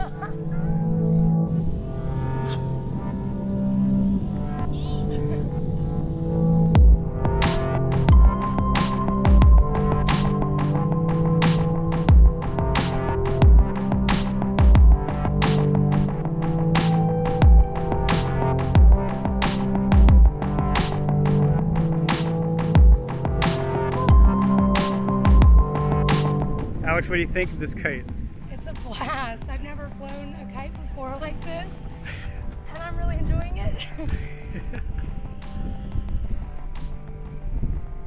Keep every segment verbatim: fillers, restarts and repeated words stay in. Alex, what do you think of this kite? It's a blast. I've never flown a kite before like this, and I'm really enjoying it. I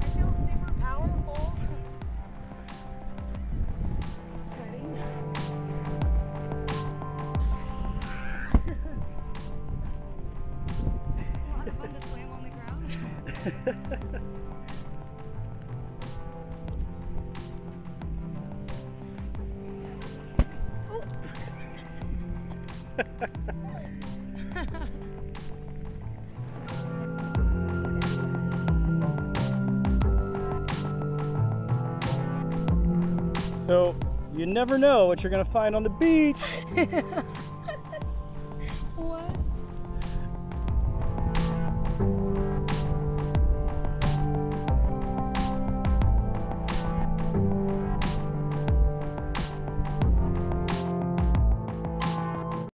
feel super powerful. A lot of fun to slam on the ground. So you never know what you're gonna find on the beach. What?